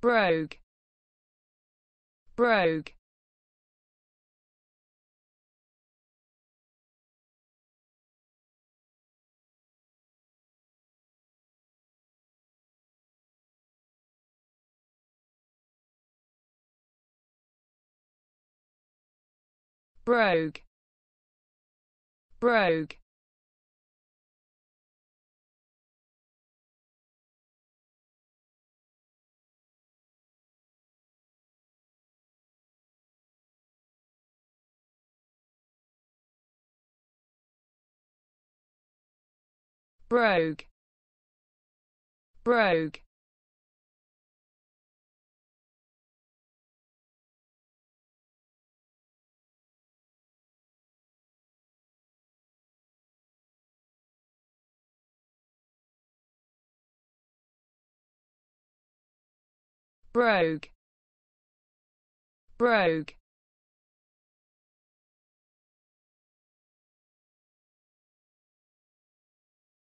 Brogue, Brogue. Brogue, Brogue. Brogue, Brogue. Brogue, Brogue.